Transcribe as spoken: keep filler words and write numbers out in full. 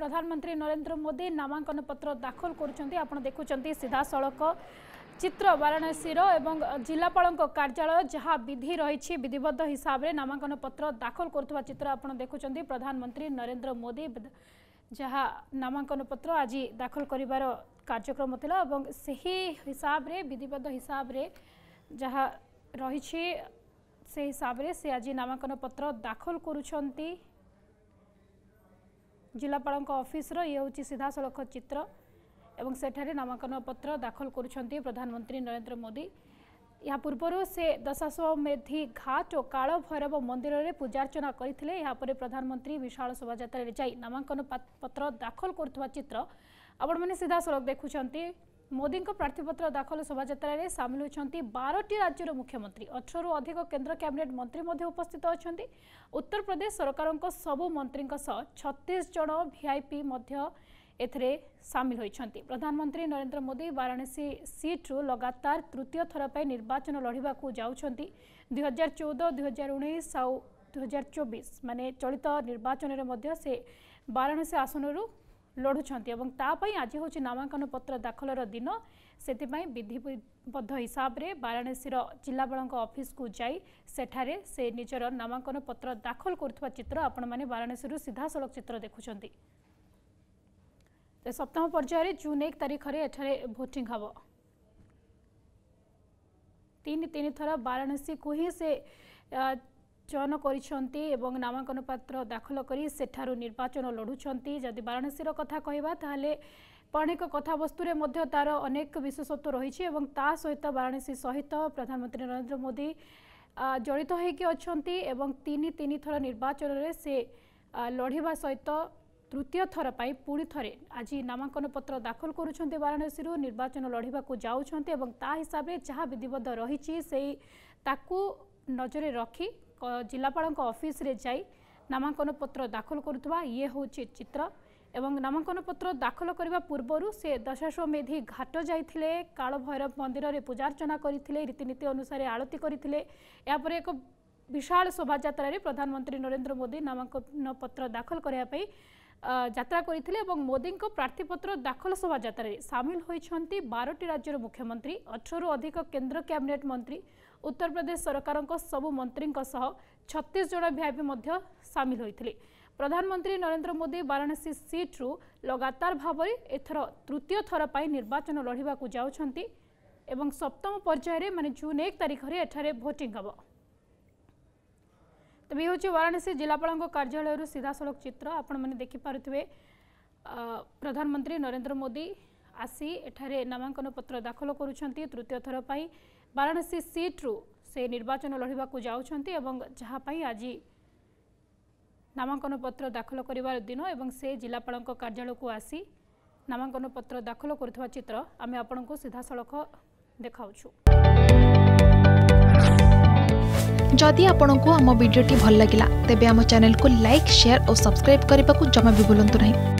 प्रधानमंत्री नरेंद्र मोदी नामांकन पत्र दाखल करुँच। आप देखुं सीधा सड़क चित्र वाराणसी एवं जिलापाल कार्यालय जहाँ विधि रही विधिबद्ध हिसाब से नामांकन पत्र दाखल करुवा चित्र आप देखुं। प्रधानमंत्री नरेंद्र मोदी जहाँ नामांकन पत्र आज दाखल कर कार्यक्रम था और से ही हिसाब से विधिबद्ध हिसाब से जहाँ रही से हिसाब से आज नामांकन पत्र दाखल करुंट। जिलापाल ऑफिस ये हूँ सीधा सड़क चित्र एवं सेठारे नामांकन पत्र दाखल करुंट प्रधानमंत्री नरेंद्र मोदी। या पूर्व से दशाश्वमेध घाट और काल भैरव मंदिर में पूजार्चना करते। यापर प्रधानमंत्री विशाल शोभा जाई नामांकन पत्र दाखल करुवा चित्र आपण सीधा सड़क देखुंट। मोदी प्रार्थीपत्र दाखल शोभा सामिल होती बारह राज्यर मुख्यमंत्री अठारु अधिक केन्द्र कैबिनेट मंत्री उपस्थित अच्छा। उत्तर प्रदेश सरकार सबू मंत्री छत्तीस जन वीआईपी एथरे सामिल होती। प्रधानमंत्री नरेंद्र मोदी वाराणसी सीट्रु लगातार तृतीय थर पर निर्वाचन लड़ाक जाऊँच। दुई हजार चौदह दुई हजार उन्नीस आउ दुई हजार चौबीस माने चलित निर्वाचन में से वाराणसी आसन लड़ुंट। आज हूँ नामांकन पत्र दाखलर दिन से विधिबद्ध हिसाब से वाराणसी जिलापाल ऑफिस को जाई सेठारे से निजर नामांकन पत्र दाखल करुवा चित्र आपण मैंने वाराणसी सीधा सड़क चित्र देखुं। सप्ताह पर्यायर जून एक तारीख में भोटिंग हम तीन तीन थर वाराणसी को ही से चयन कर नामांकन पत्र दाखल कर सेठारु निर्वाचन लड़ुंट। जदि वाराणसी कथा कहवा ताहले पौराणिक कथावस्तु में तार अनेक विशेषत्व रही है। सहित वाराणसी सहित प्रधानमंत्री नरेंद्र मोदी जड़ित होगी तीन तीन थर निर्वाचन में से लड़वा सहित तृतीय थर पर पुणी थे आज नामांकन पत्र दाखल करुँच। वाराणसी निर्वाचन लड़ाक जाऊँच और ता हिसाब से जहाँ विधिबद्ध रही से नजर रखी जिलापाल ऑफिस रे जाई नामांकन पत्र दाखल करुवा ये हूँ चित्र। एवं नामांकन पत्र दाखल करने पूर्व से दशाश्वमेध घाट जाते काल भैरव मंदिर में पूजार्चना करते रीतिनीति अनुसार आरती करते। यापर एक विशाल शोभा प्रधानमंत्री नरेंद्र मोदी नामांकन पत्र दाखल करने यात्रा करते। मोदी प्रार्थीपत्र दाखल शोभा सामिल होती बारह राज्यर मुख्यमंत्री अठारु अधिक केन्द्र कैबिनेट मंत्री उत्तर प्रदेश सरकार सबू मंत्री छत्तीस जन वीआईपी सामिल होते। प्रधानमंत्री नरेंद्र मोदी वाराणसी सीट्रु लगातार भाव में एथर तृतीय थर पर निर्वाचन लड़ाक जाऊँच। सप्तम पर्यायर माने जून एक तारीख में एठारे भोटिंग हम। तबे हूँ वाराणसी जिलापाल कार्यालय सीधा सड़क चित्र आपण मैंने देखिपे। प्रधानमंत्री नरेंद्र मोदी आसी एठारे नामांकन पत्र दाखल करुँच तृतीय थर पर वाराणसी सीट्रु से निर्वाचन लड़ाक जाऊँच और जहाँपाई आज नामांकन पत्र दाखल कर दिन एवं से जिलापाल कार्यालय को आसी नामांकन पत्र दाखल करुवा चित्र आम आपण को सीधा सड़क देखाऊँ। जदि आपंक आम भिड्टे भल लगा तेब आम चैनल को लाइक, शेयर और सब्सक्राइब करने को जमा भी भूलु नहीं।